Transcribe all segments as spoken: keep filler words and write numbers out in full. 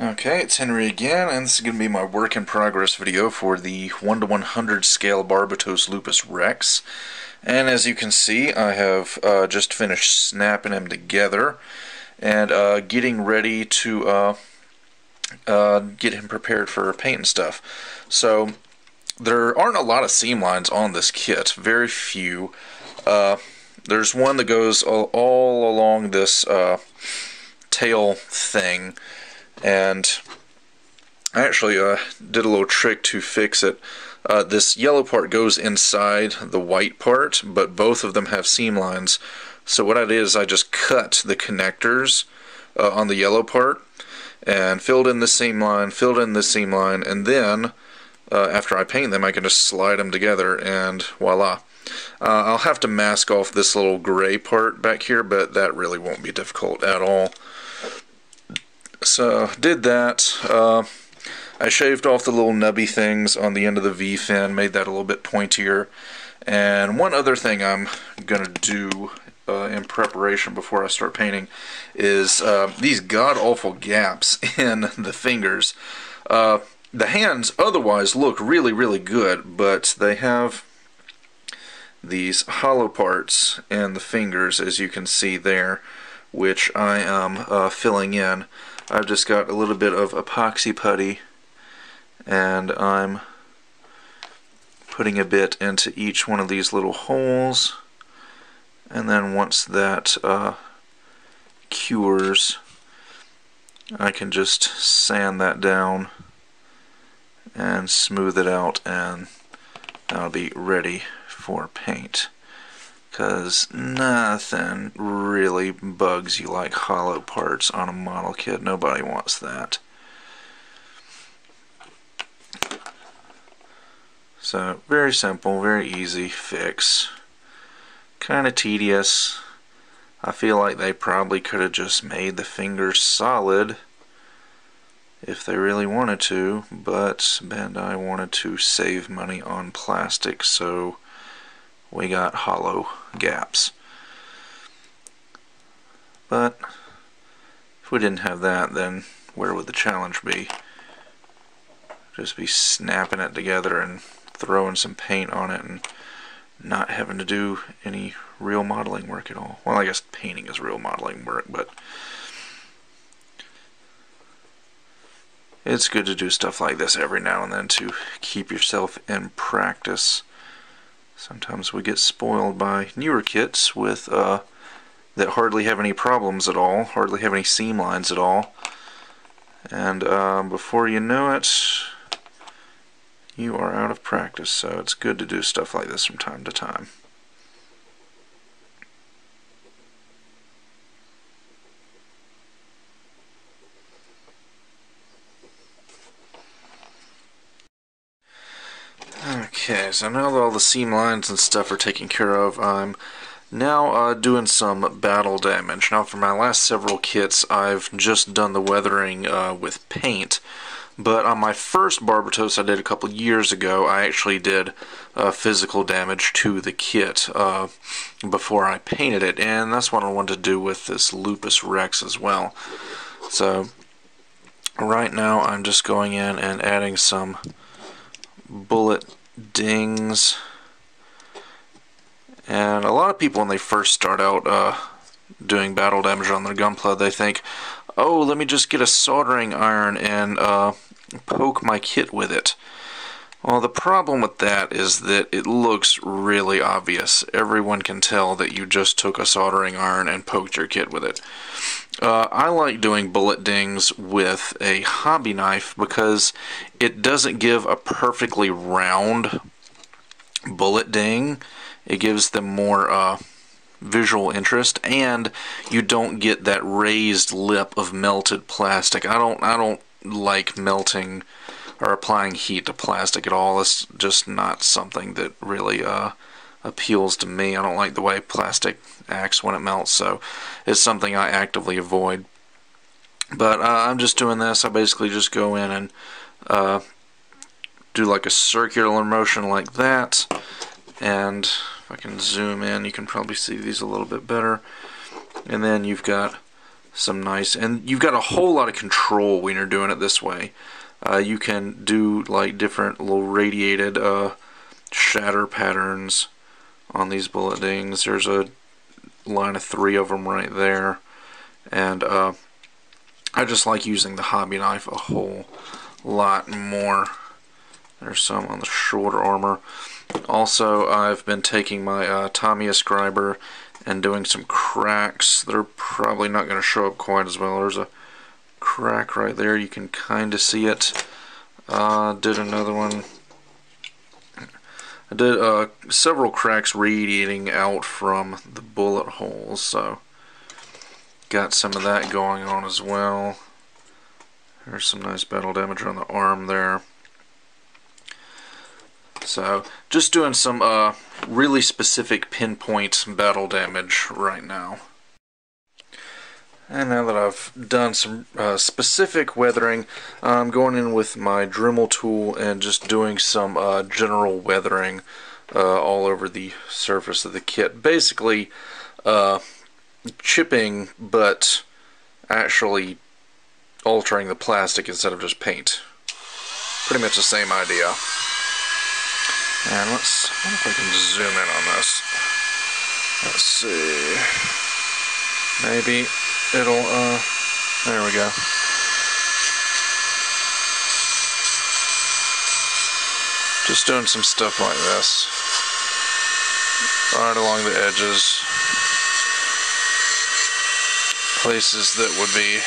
Okay, it's Henry again, and this is going to be my work in progress video for the one to one hundred scale Barbatos Lupus Rex. And as you can see, I have uh, just finished snapping him together and uh, getting ready to uh, uh, get him prepared for paint and stuff. So there aren't a lot of seam lines on this kit, very few. Uh, there's one that goes all, all along this uh, tail thing. And I actually uh, did a little trick to fix it. Uh, this yellow part goes inside the white part, but both of them have seam lines. So what I did is I just cut the connectors uh, on the yellow part and filled in the seam line, filled in the seam line, and then uh, after I paint them I can just slide them together and voila. Uh, I'll have to mask off this little gray part back here, but that really won't be difficult at all. So did that. Uh, I shaved off the little nubby things on the end of the V-fin, made that a little bit pointier. And one other thing I'm gonna do uh, in preparation before I start painting is uh, these god-awful gaps in the fingers. Uh, the hands otherwise look really, really good, but they have these hollow parts in the fingers, as you can see there, which I am uh, filling in. I've just got a little bit of epoxy putty and I'm putting a bit into each one of these little holes, and then once that uh, cures I can just sand that down and smooth it out, and that'll be ready for paint, because nothing really bugs you like hollow parts on a model kit. Nobody wants that. So very simple, very easy fix. Kind of tedious. I feel like they probably could have just made the fingers solid if they really wanted to, but Bandai wanted to save money on plastic, so we got hollow gaps. But if we didn't have that, then where would the challenge be? Just be snapping it together and throwing some paint on it and not having to do any real modeling work at all. Well, I guess painting is real modeling work, but it's good to do stuff like this every now and then to keep yourself in practice. Sometimes we get spoiled by newer kits with uh, that hardly have any problems at all, hardly have any seam lines at all, and um, before you know it you are out of practice, so it's good to do stuff like this from time to time. Okay, so now that all the seam lines and stuff are taken care of, I'm now uh, doing some battle damage. Now for my last several kits, I've just done the weathering uh, with paint, but on my first Barbatos I did a couple years ago, I actually did uh, physical damage to the kit uh, before I painted it, and that's what I wanted to do with this Lupus Rex as well. So right now I'm just going in and adding some bullet dings, and a lot of people when they first start out uh, doing battle damage on their Gunpla, they think, oh, let me just get a soldering iron and uh, poke my kit with it. Well, the problem with that is that it looks really obvious. Everyone can tell that you just took a soldering iron and poked your kit with it. Uh, I like doing bullet dings with a hobby knife because it doesn't give a perfectly round bullet ding. It gives them more uh, visual interest, and you don't get that raised lip of melted plastic. I don't, I don't like melting or applying heat to plastic at all. It's just not something that really uh, appeals to me. I don't like the way plastic acts when it melts, so it's something I actively avoid. But uh, I'm just doing this. I basically just go in and uh, do like a circular motion like that, and if I can zoom in you can probably see these a little bit better, and then you've got some nice, and you've got a whole lot of control when you're doing it this way. Uh, you can do like different little radiated uh, shatter patterns on these bullet dings. There's a line of three of them right there, and uh, I just like using the hobby knife a whole lot more. There's some on the shoulder armor. Also, I've been taking my uh, Tamiya scriber and doing some cracks. They're probably not going to show up quite as well. There's a crack right there. You can kind of see it. Uh, did another one. I did uh, several cracks radiating out from the bullet holes, so got some of that going on as well. There's some nice battle damage on the arm there. So, just doing some uh, really specific pinpoint battle damage right now. And now that I've done some uh, specific weathering, I'm going in with my Dremel tool and just doing some uh, general weathering uh, all over the surface of the kit. Basically, uh, chipping, but actually altering the plastic instead of just paint. Pretty much the same idea. And let's, I wonder if I can zoom in on this. Let's see. Maybe it'll, uh, there we go. Just doing some stuff like this. Right along the edges. Places that would be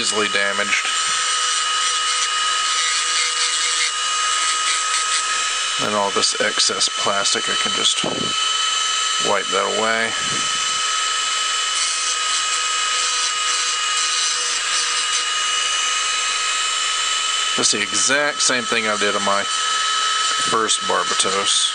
easily damaged. And all this excess plastic, I can just wipe that away. That's the exact same thing I did on my first Barbatos.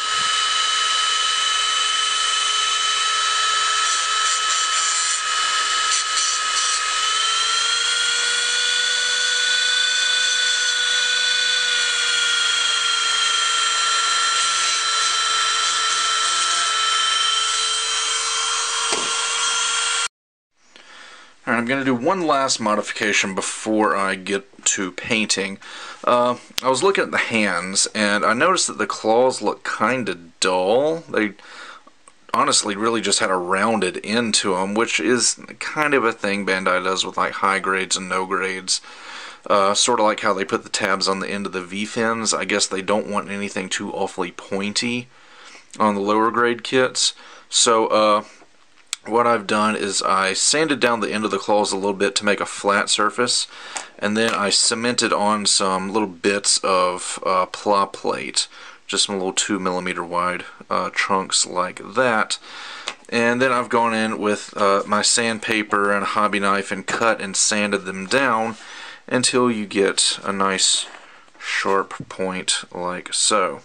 I'm going to do one last modification before I get to painting. Uh, I was looking at the hands, and I noticed that the claws look kind of dull. They honestly really just had a rounded end to them, which is kind of a thing Bandai does with like high grades and no grades. Uh, sort of like how they put the tabs on the end of the V-fins. I guess they don't want anything too awfully pointy on the lower grade kits. So, uh... what I've done is I sanded down the end of the claws a little bit to make a flat surface, and then I cemented on some little bits of uh, pla plate, just some little two millimeter wide uh, chunks like that. And then I've gone in with uh, my sandpaper and a hobby knife and cut and sanded them down until you get a nice sharp point like so.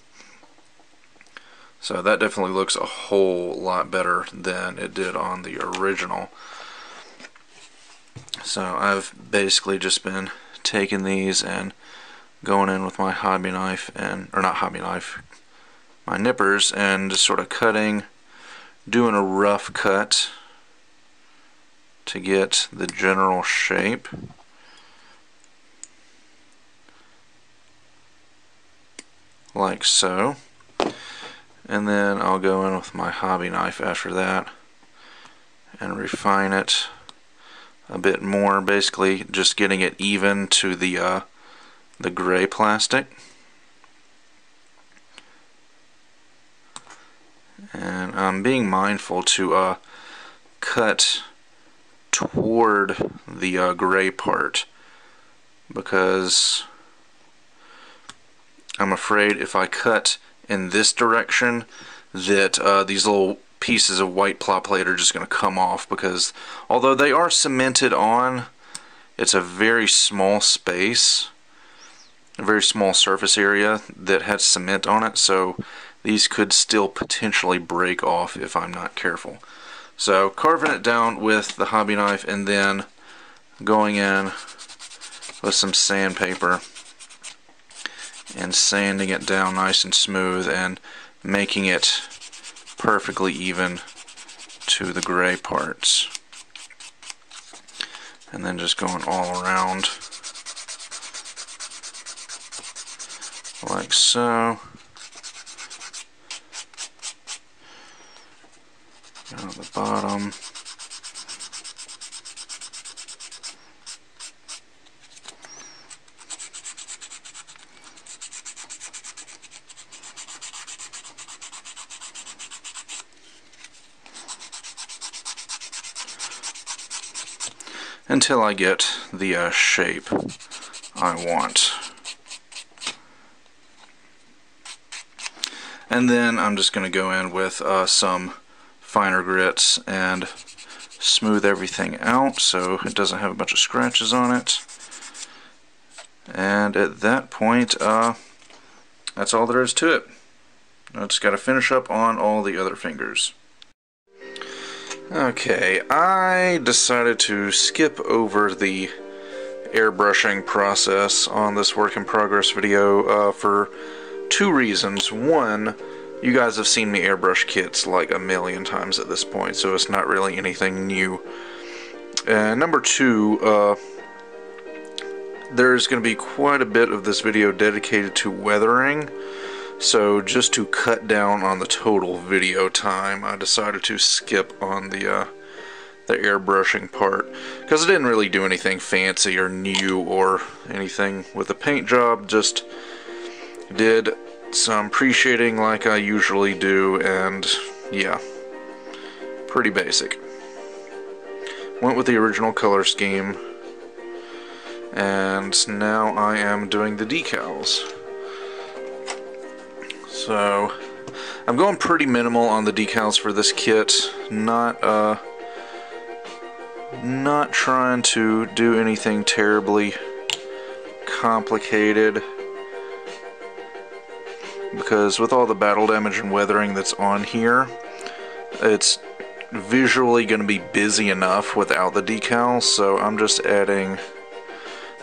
So that definitely looks a whole lot better than it did on the original. So I've basically just been taking these and going in with my hobby knife and, or not hobby knife, my nippers, and just sort of cutting, doing a rough cut to get the general shape. Like so. And then I'll go in with my hobby knife after that and refine it a bit more, basically just getting it even to the uh, the gray plastic. And I'm being mindful to uh, cut toward the uh, gray part, because I'm afraid if I cut in this direction that uh, these little pieces of white pla plate are just going to come off, because although they are cemented on, it's a very small space, a very small surface area that has cement on it, so these could still potentially break off if I'm not careful. So carving it down with the hobby knife and then going in with some sandpaper and sanding it down nice and smooth and making it perfectly even to the gray parts. and then just going all around like so. Down at the bottom. Until I get the uh, shape I want. And then I'm just going to go in with uh, some finer grits and smooth everything out so it doesn't have a bunch of scratches on it. And at that point, uh, that's all there is to it. I just got to finish up on all the other fingers. Okay, I decided to skip over the airbrushing process on this work in progress video uh, for two reasons. One, you guys have seen me airbrush kits like a million times at this point, so it's not really anything new. And number two, uh, there's going to be quite a bit of this video dedicated to weathering. So just to cut down on the total video time, I decided to skip on the uh, the airbrushing part, because I didn't really do anything fancy or new or anything with the paint job. Just did some pre-shading like I usually do, and yeah, pretty basic. Went with the original color scheme, and now I am doing the decals. So I'm going pretty minimal on the decals for this kit, not uh, not trying to do anything terribly complicated, because with all the battle damage and weathering that's on here, it's visually going to be busy enough without the decals, so I'm just adding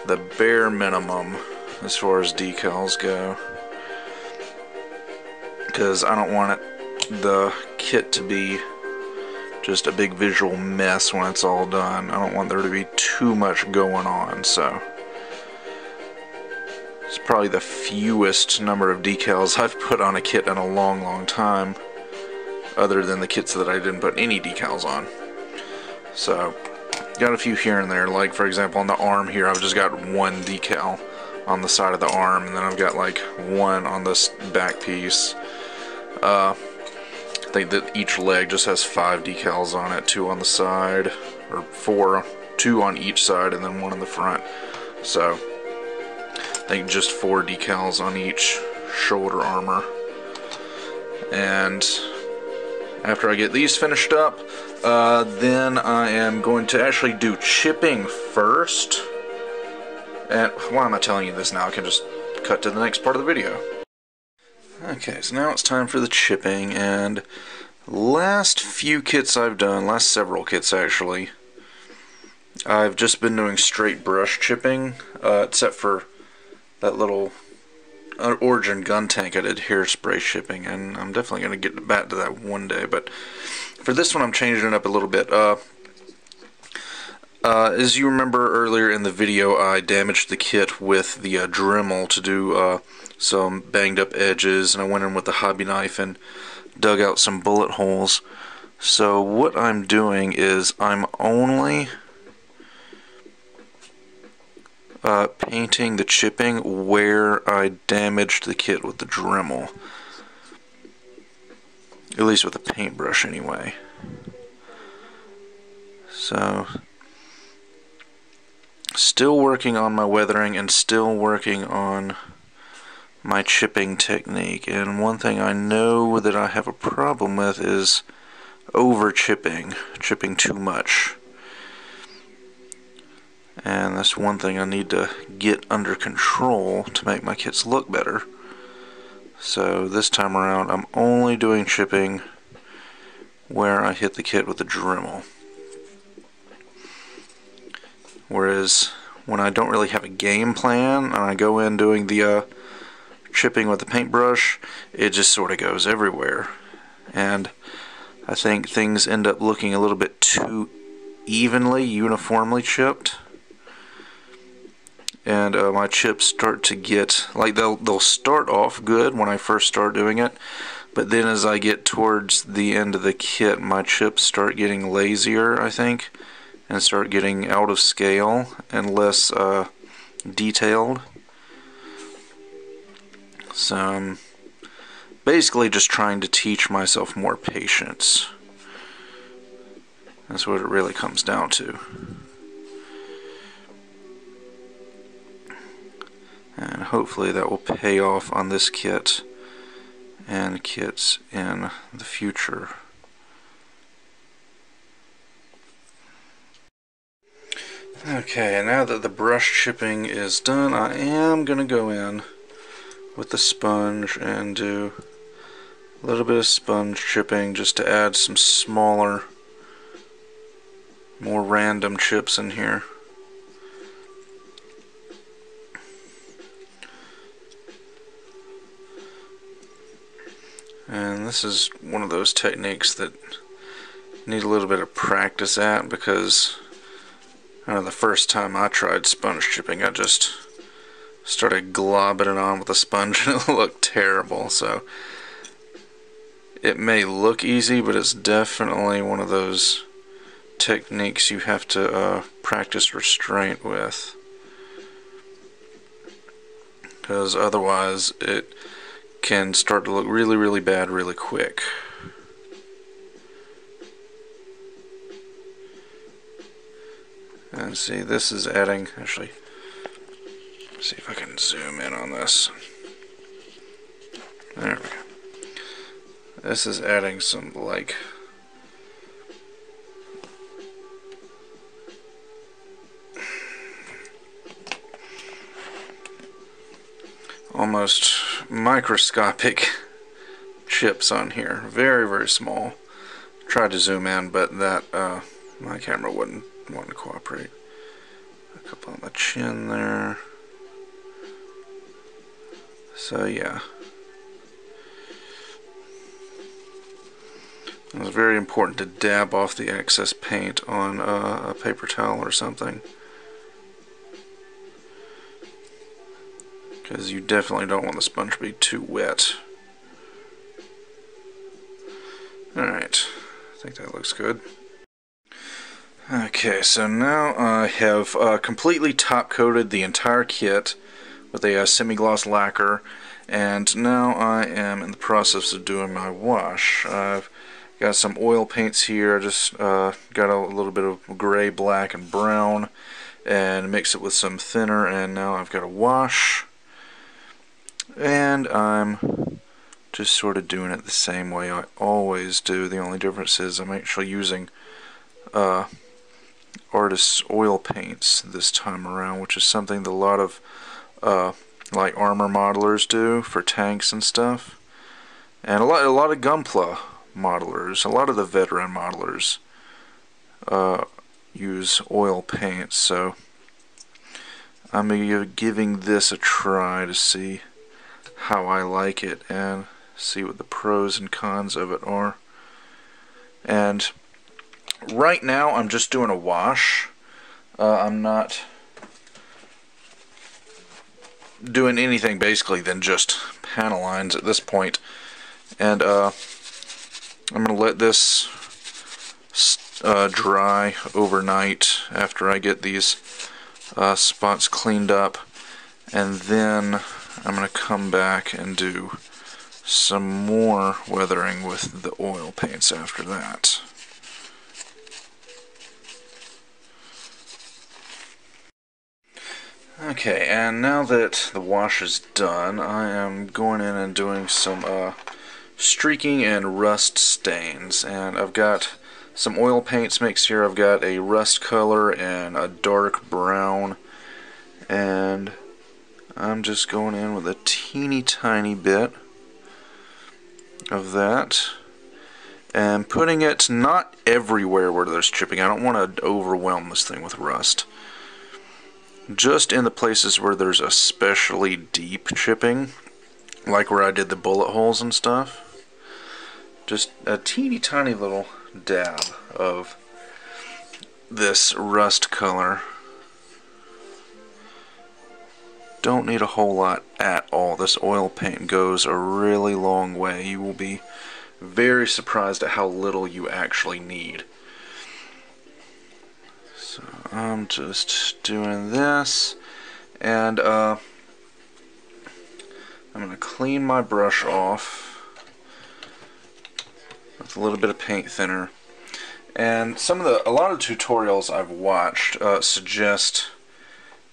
the bare minimum as far as decals go. Because I don't want it, the kit to be just a big visual mess when it's all done. I don't want there to be too much going on, so it's probably the fewest number of decals I've put on a kit in a long, long time, other than the kits that I didn't put any decals on. So, got a few here and there. Like, for example, on the arm here, I've just got one decal on the side of the arm, and then I've got like one on this back piece. Uh, I think that each leg just has five decals on it, two on the side, or four, two on each side, and then one in the front. So I think just four decals on each shoulder armor. And after I get these finished up, uh, then I am going to actually do chipping first. And why am I telling you this now? I can just cut to the next part of the video. Okay, so now it's time for the chipping, and last few kits I've done, last several kits actually, I've just been doing straight brush chipping, uh, except for that little Origin Gun Tank I did hairspray chipping, and I'm definitely going to get back to that one day, but for this one I'm changing it up a little bit. Uh, uh, as you remember earlier in the video, I damaged the kit with the uh, Dremel to do uh, some banged up edges, and I went in with the hobby knife and dug out some bullet holes. So what I'm doing is I'm only uh, painting the chipping where I damaged the kit with the Dremel, at least with a paintbrush anyway. So still working on my weathering and still working on my chipping technique, and one thing I know that I have a problem with is over chipping, chipping too much, and that's one thing I need to get under control to make my kits look better. So this time around I'm only doing chipping where I hit the kit with the Dremel, whereas when I don't really have a game plan and I go in doing the uh, chipping with the paintbrush, it just sort of goes everywhere, and I think things end up looking a little bit too evenly, uniformly chipped. And uh, my chips start to get, like they'll, they'll start off good when I first start doing it, but then as I get towards the end of the kit, my chips start getting lazier, I think, and start getting out of scale and less uh, detailed. So I'm basically just trying to teach myself more patience. That's what it really comes down to. And hopefully that will pay off on this kit and kits in the future. Okay, now that the brush chipping is done, I am going to go in with the sponge and do a little bit of sponge chipping just to add some smaller, more random chips in here. And this is one of those techniques that need a little bit of practice at, because I know the first time I tried sponge chipping, I just started globbing it on with a sponge and it looked terrible. So it may look easy, but it's definitely one of those techniques you have to uh, practice restraint with, because otherwise it can start to look really, really bad really quick. And see, this is adding, actually, see if I can zoom in on this. There we go. This is adding some, like, almost microscopic chips on here. Very, very small. Tried to zoom in, but that uh, my camera wouldn't want to cooperate. A couple on my chin there. So yeah, it was very important to dab off the excess paint on uh, a paper towel or something, because you definitely don't want the sponge to be too wet. Alright, I think that looks good. Okay, so now I have uh, completely top coated the entire kit with a uh, semi-gloss lacquer, and now I am in the process of doing my wash. I've got some oil paints here. I just uh, got a little bit of gray, black, and brown, and mix it with some thinner, and now I've got a wash. And I'm just sort of doing it the same way I always do. The only difference is I'm actually using uh, artist's oil paints this time around, which is something that a lot of uh, like armor modelers do for tanks and stuff, and a lot a lot of Gunpla modelers, a lot of the veteran modelers uh, use oil paints. So I'm giving this a try to see how I like it and see what the pros and cons of it are. And right now I'm just doing a wash. Uh, I'm not doing anything basically than just panel lines at this point. And uh, I'm going to let this uh, dry overnight after I get these uh, spots cleaned up, and then I'm going to come back and do some more weathering with the oil paints after that. Okay, and now that the wash is done, I am going in and doing some uh, streaking and rust stains. And I've got some oil paints mixed here. I've got a rust color and a dark brown, and I'm just going in with a teeny tiny bit of that and putting it not everywhere where there's chipping. I don't want to overwhelm this thing with rust. Just in the places where there's especially deep chipping, like where I did the bullet holes and stuff. Just a teeny tiny little dab of this rust color. Don't need a whole lot at all. This oil paint goes a really long way. You will be very surprised at how little you actually need. So I'm just doing this, and uh, I'm going to clean my brush off with a little bit of paint thinner. And some of the a lot of tutorials I've watched uh, suggest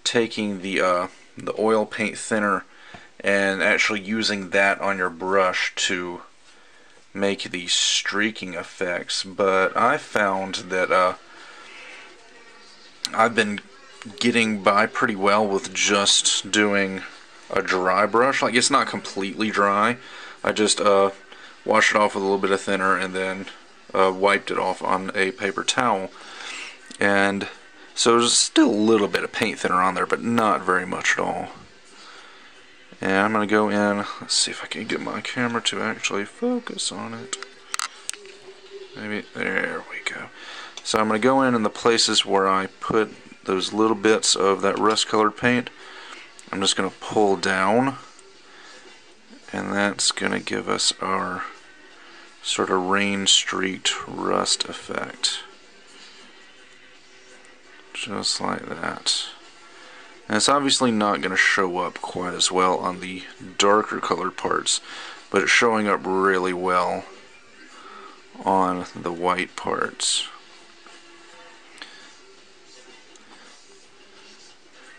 taking the uh, the oil paint thinner and actually using that on your brush to make these streaking effects, but I found that uh, I've been getting by pretty well with just doing a dry brush. Like, it's not completely dry. I just uh, washed it off with a little bit of thinner and then uh, wiped it off on a paper towel. And so there's still a little bit of paint thinner on there, but not very much at all. And I'm going to go in, let's see if I can get my camera to actually focus on it. Maybe, there we go. So I'm going to go in in the places where I put those little bits of that rust colored paint. I'm just going to pull down, and that's going to give us our sort of rain streaked rust effect. Just like that. And it's obviously not going to show up quite as well on the darker colored parts, but it's showing up really well on the white parts.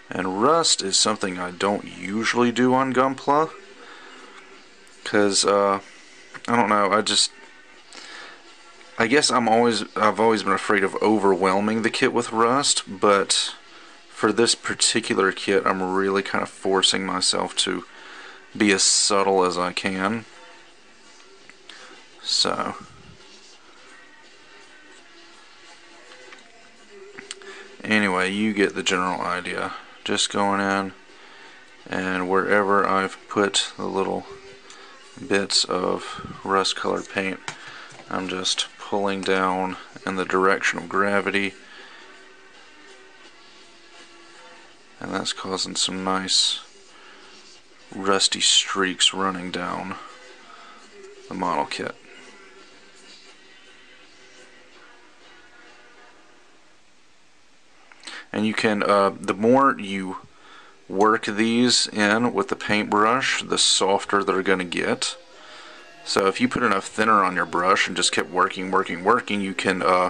And rust is something I don't usually do on Gunpla, because uh, I don't know, I just I guess I'm always I've always been afraid of overwhelming the kit with rust, but for this particular kit, I'm really kind of forcing myself to be as subtle as I can. So, anyway, you get the general idea. Just going in, and wherever I've put the little bits of rust colored paint, I'm just pulling down in the direction of gravity. And that's causing some nice rusty streaks running down the model kit. And you can, uh, the more you work these in with the paintbrush, the softer they're going to get. So if you put enough thinner on your brush and just kept working, working, working, you can uh,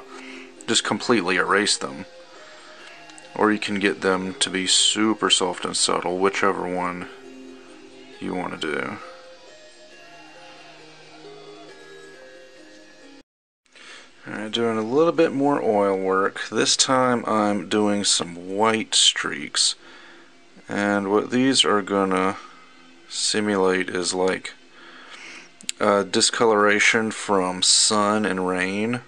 just completely erase them. Or you can get them to be super soft and subtle, whichever one you want to do. Alright, doing a little bit more oil work. This time I'm doing some white streaks. And what these are gonna simulate is like uh, discoloration from sun and rain,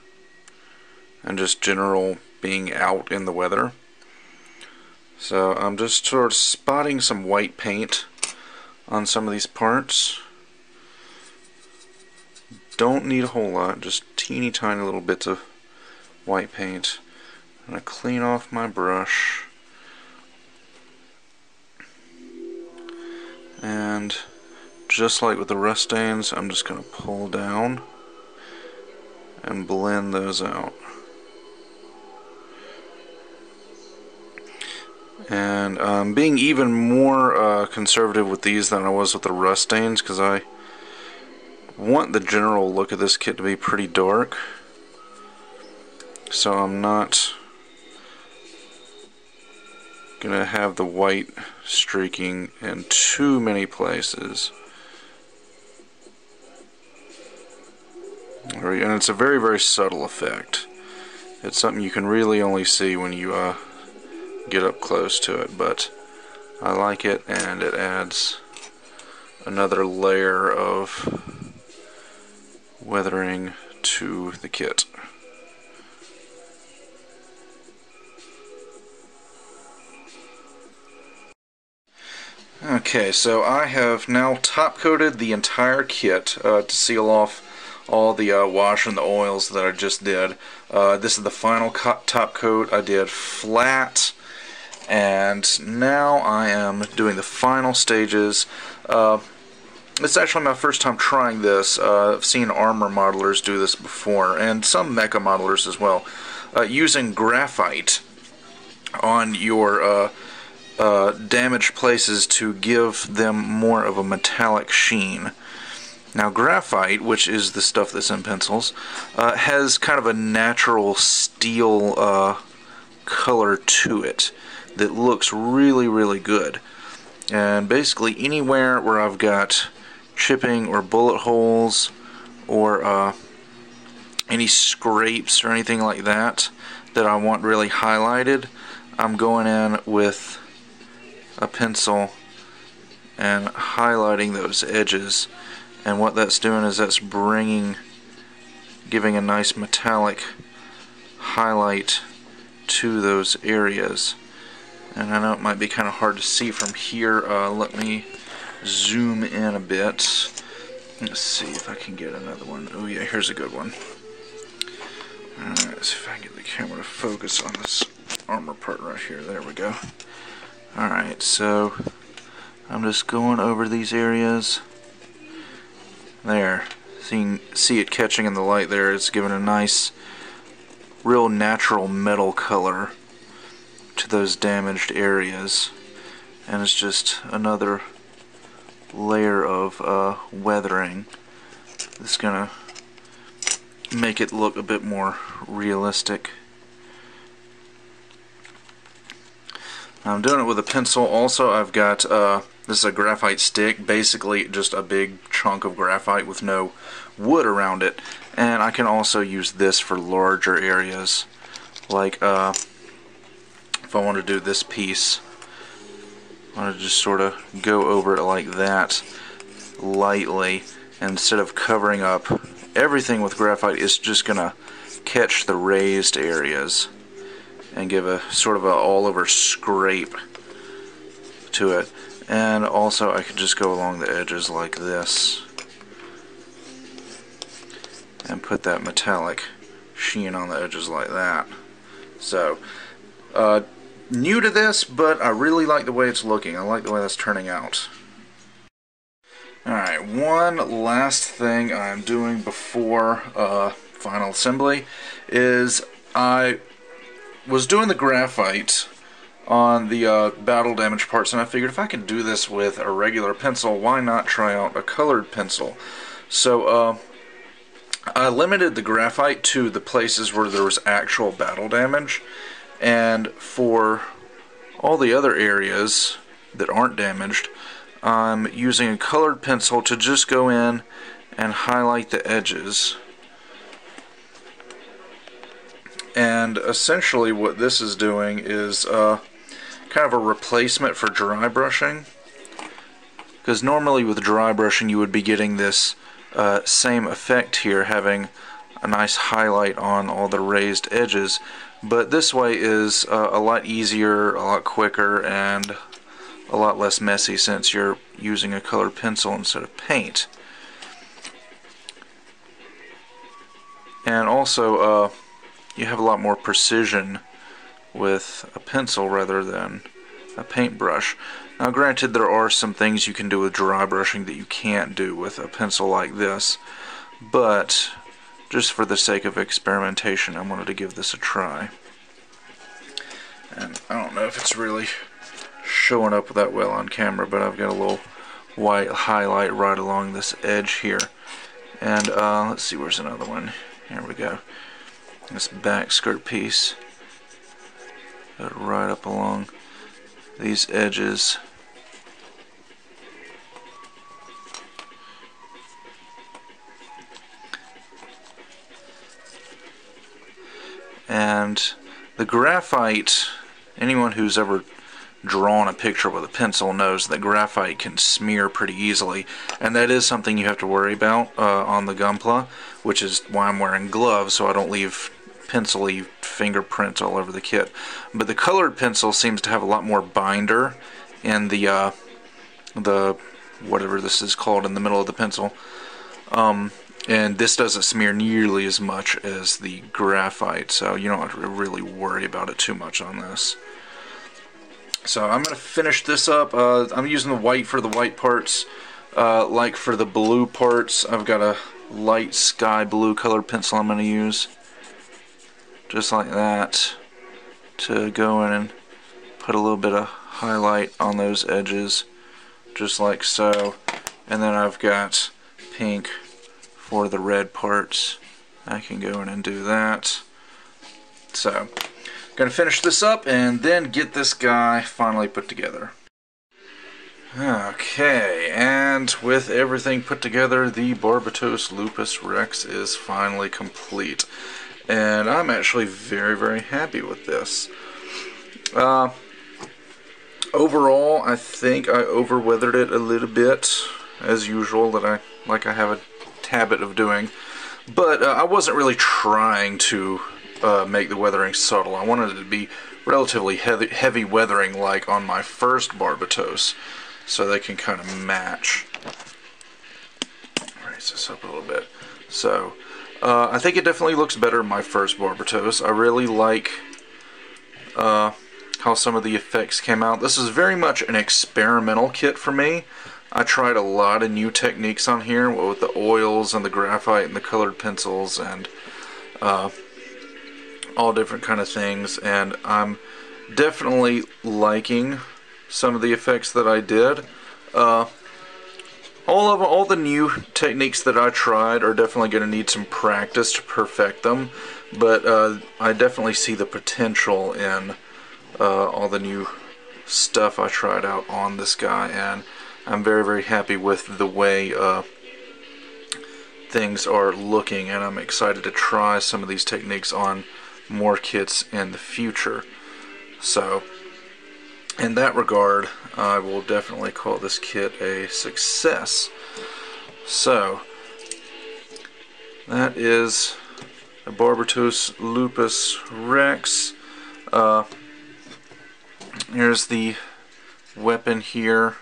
and just general being out in the weather. So I'm just sort of spotting some white paint on some of these parts. Don't need a whole lot, just teeny tiny little bits of white paint. I'm going to clean off my brush. And just like with the rust stains, I'm just going to pull down and blend those out. And um, being even more uh, conservative with these than I was with the rust stains, because I want the general look of this kit to be pretty dark, so I'm not gonna have the white streaking in too many places. And it's a very very subtle effect. It's something you can really only see when you uh, get up close to it, but I like it, and it adds another layer of weathering to the kit. Okay, so I have now top coated the entire kit uh, to seal off all the uh, wash and the oils that I just did. Uh, this is the final co- top coat. I did flat, and now I am doing the final stages. Uh, It's actually my first time trying this. Uh, I've seen armor modelers do this before, and some mecha modelers as well. Uh, using graphite on your uh, uh, damaged places to give them more of a metallic sheen. Now graphite, which is the stuff that's in pencils, uh, has kind of a natural steel uh, color to it that looks really, really good. And basically anywhere where I've got chipping or bullet holes or uh, any scrapes or anything like that that I want really highlighted, I'm going in with a pencil and highlighting those edges. And what that's doing is that's bringing, giving a nice metallic highlight to those areas. And I know it might be kind of hard to see from here. Uh, let me zoom in a bit. Let's see if I can get another one. Oh yeah, here's a good one. Alright, let's see if I can get the camera to focus on this armor part right here. There we go. Alright, so I'm just going over these areas. There. So you can see it catching in the light there. It's giving a nice, real natural metal color to those damaged areas. And it's just another layer of uh, weathering that's gonna make it look a bit more realistic. I'm doing it with a pencil. Also, I've got uh, this is a graphite stick, basically just a big chunk of graphite with no wood around it, and I can also use this for larger areas, like uh, if I want to do this piece, I want to just sort of go over it like that lightly, and instead of covering up everything with graphite, it's just gonna catch the raised areas and give a sort of a all-over scrape to it. And also I can just go along the edges like this and put that metallic sheen on the edges like that. So uh, new to this, but I really like the way it's looking. I like the way that's turning out. Alright, one last thing I'm doing before uh, final assembly is I was doing the graphite on the uh, battle damage parts, and I figured if I could do this with a regular pencil, why not try out a colored pencil? So uh, I limited the graphite to the places where there was actual battle damage. And for all the other areas that aren't damaged, I'm using a colored pencil to just go in and highlight the edges. And essentially what this is doing is uh, kind of a replacement for dry brushing, because normally with dry brushing you would be getting this uh, same effect here, having a nice highlight on all the raised edges. But this way is uh, a lot easier, a lot quicker, and a lot less messy, since you're using a colored pencil instead of paint. And also uh, you have a lot more precision with a pencil rather than a paintbrush. Now granted, there are some things you can do with dry brushing that you can't do with a pencil like this, but just for the sake of experimentation, I wanted to give this a try. And I don't know if it's really showing up that well on camera, but I've got a little white highlight right along this edge here. And uh, let's see, where's another one? Here we go. This back skirt piece. Got it right up along these edges. And the graphite, anyone who's ever drawn a picture with a pencil knows that graphite can smear pretty easily, and that is something you have to worry about uh, on the Gunpla, which is why I'm wearing gloves so I don't leave pencil-y fingerprints all over the kit. But the colored pencil seems to have a lot more binder in the uh, the whatever this is called in the middle of the pencil, um, And this doesn't smear nearly as much as the graphite, so you don't have to really worry about it too much on this. So I'm going to finish this up. Uh, I'm using the white for the white parts. Uh, like for the blue parts, I've got a light sky blue color pencil I'm going to use. Just like that, to go in and put a little bit of highlight on those edges, just like so. And then I've got pink for the red parts. I can go in and do that. So, gonna finish this up and then get this guy finally put together. Okay, and with everything put together, the Barbatos Lupus Rex is finally complete. And I'm actually very, very happy with this. Uh, overall, I think I over-weathered it a little bit, as usual, that I like I have a habit of doing. But uh, I wasn't really trying to uh, make the weathering subtle. I wanted it to be relatively heavy, heavy weathering, like on my first Barbatos, so they can kind of match. Raise this up a little bit. So. Uh, I think it definitely looks better in my first Barbatos. I really like uh, how some of the effects came out. This is very much an experimental kit for me. I tried a lot of new techniques on here with the oils and the graphite and the colored pencils and uh, all different kind of things, and I'm definitely liking some of the effects that I did. Uh, All of all the new techniques that I tried are definitely going to need some practice to perfect them, but uh, I definitely see the potential in uh, all the new stuff I tried out on this guy, and I'm very, very happy with the way uh, things are looking, and I'm excited to try some of these techniques on more kits in the future. So, in that regard, I will definitely call this kit a success. So, that is a Barbatos Lupus Rex. Uh, here's the weapon here.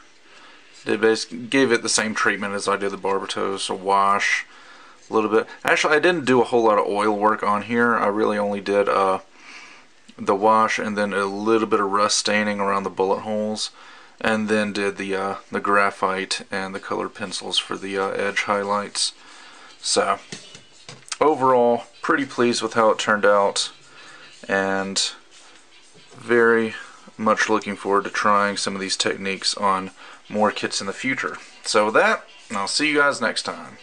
They basically gave it the same treatment as I did the Barbatos, a wash, a little bit. Actually, I didn't do a whole lot of oil work on here. I really only did uh, the wash, and then a little bit of rust staining around the bullet holes, and then did the uh, the graphite and the colored pencils for the uh, edge highlights. So overall, pretty pleased with how it turned out, and very much looking forward to trying some of these techniques on more kits in the future. So with that, I'll see you guys next time.